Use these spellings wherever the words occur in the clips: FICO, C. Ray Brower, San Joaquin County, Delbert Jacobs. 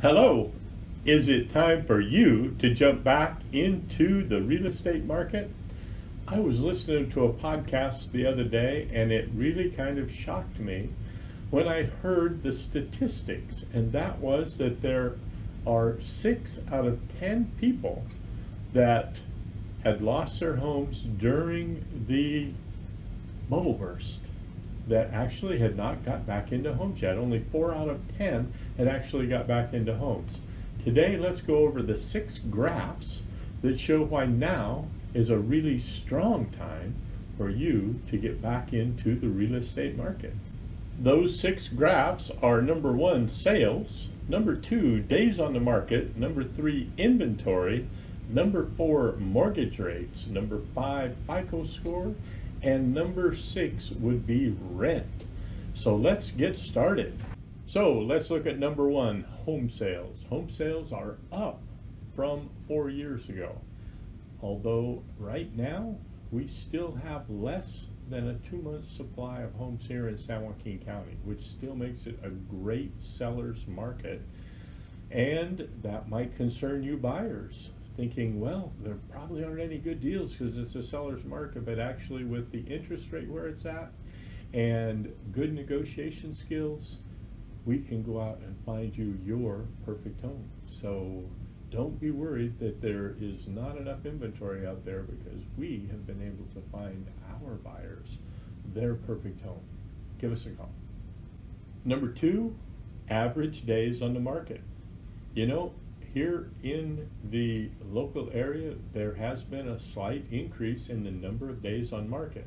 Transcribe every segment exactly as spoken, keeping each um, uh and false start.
Hello, is it time for you to jump back into the real estate market? I was listening to a podcast the other day and it really kind of shocked me when I heard the statistics, and that was that there are six out of ten people that had lost their homes during the bubble burst that actually had not got back into homes yet. Only four out of ten had actually got back into homes. Today, let's go over the six graphs that show why now is a really strong time for you to get back into the real estate market. Those six graphs are: number one, sales; number two, days on the market; number three, inventory; number four, mortgage rates; number five, FICO score; and number six would be rent. So let's get started. So let's look at number one, home sales. Home sales are up from four years ago, although right now we still have less than a two-month supply of homes here in San Joaquin County, which still makes it a great seller's market. And that might concern you buyers, thinking, well, there probably aren't any good deals because it's a seller's market. But actually, with the interest rate where it's at and good negotiation skills, we can go out and find you your perfect home. So don't be worried that there is not enough inventory out there, because we have been able to find our buyers their perfect home. Give us a call. Number two, average days on the market. You know, here in the local area, there has been a slight increase in the number of days on market.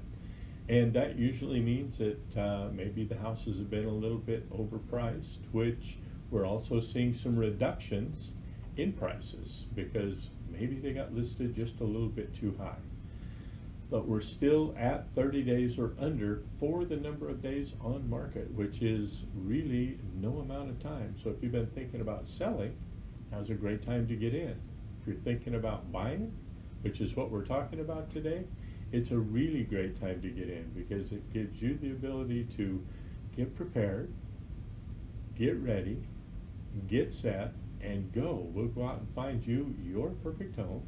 And that usually means that uh, maybe the houses have been a little bit overpriced, which we're also seeing some reductions in prices because maybe they got listed just a little bit too high. But we're still at thirty days or under for the number of days on market, which is really no amount of time. So if you've been thinking about selling, now's a great time to get in. If you're thinking about buying, which is what we're talking about today, it's a really great time to get in because it gives you the ability to get prepared, get ready, get set, and go. We'll go out and find you your perfect home,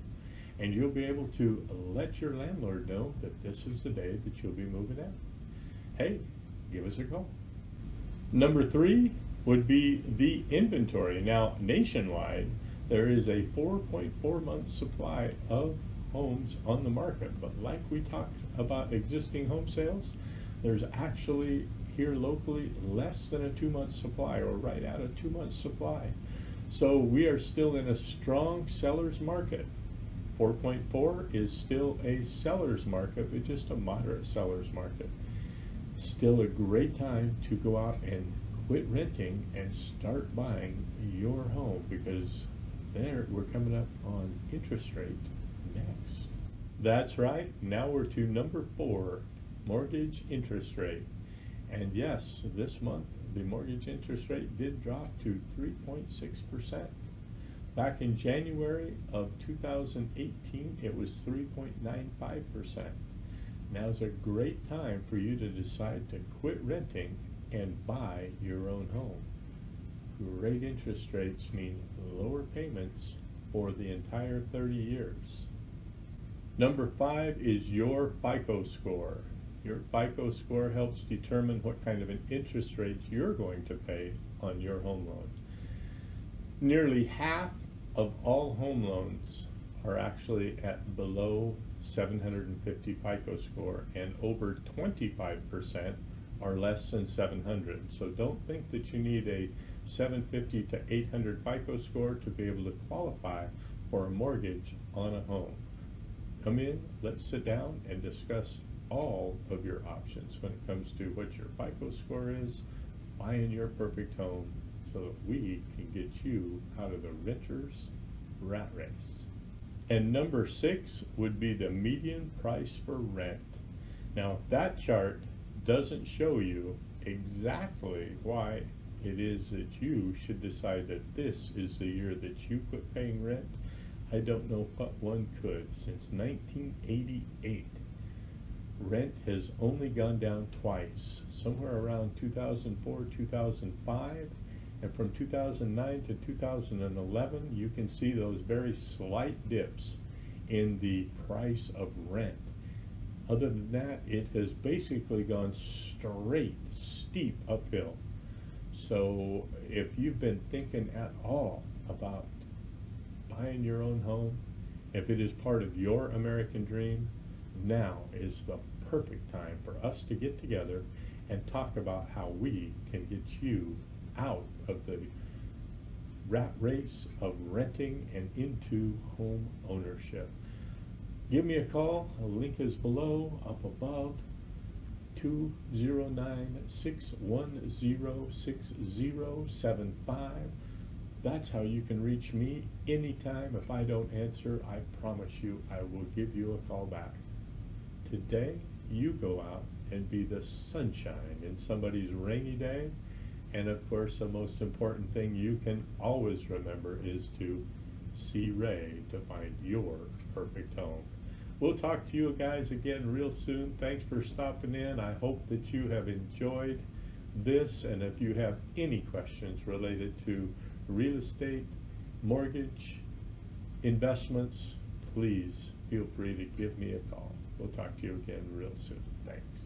and you'll be able to let your landlord know that this is the day that you'll be moving out. Hey, give us a call. Number three would be the inventory. Now, nationwide, there is a four point four month supply of homes on the market, but like we talked about existing home sales, there's actually here locally less than a two month supply, or right at a two month supply. So we are still in a strong seller's market. four point four is still a seller's market, but just a moderate seller's market. Still a great time to go out and quit renting and start buying your home, because there we're coming up on interest rate next. That's right, now we're to number four, mortgage interest rate. And yes, this month the mortgage interest rate did drop to three point six percent. Back in January of two thousand eighteen, it was three point nine five percent. Now's a great time for you to decide to quit renting and buy your own home. Great interest rates mean lower payments for the entire thirty years. Number five is your FICO score. Your FICO score helps determine what kind of an interest rate you're going to pay on your home loan. Nearly half of all home loans are actually at below seven hundred fifty FICO score, and over twenty-five percent are less than seven hundred. So don't think that you need a seven fifty to eight hundred FICO score to be able to qualify for a mortgage on a home. Come in, let's sit down and discuss all of your options when it comes to what your FICO score is, buying your perfect home, so that we can get you out of the renter's rat race. And number six would be the median price for rent. Now, that chart doesn't show you exactly why it is that you should decide that this is the year that you quit paying rent. I don't know what one could. Since nineteen eighty-eight, rent has only gone down twice, somewhere around two thousand four, two thousand five, And from two thousand nine to two thousand eleven, you can see those very slight dips in the price of rent. Other than that, it has basically gone straight, steep uphill. So if you've been thinking at all about buying your own home, if it is part of your American dream, now is the perfect time for us to get together and talk about how we can get you out of the rat race of renting and into home ownership. Give me a call. A link is below, up above. Two zero nine, six one zero, six zero seven five. That's how you can reach me anytime. If I don't answer, I promise you I will give you a call back. Today, you go out and be the sunshine in somebody's rainy day. And of course, the most important thing you can always remember is to see Ray to find your perfect home. We'll talk to you guys again real soon. Thanks for stopping in. I hope that you have enjoyed this. And if you have any questions related to real estate, mortgage, investments, please feel free to give me a call. We'll talk to you again real soon. Thanks.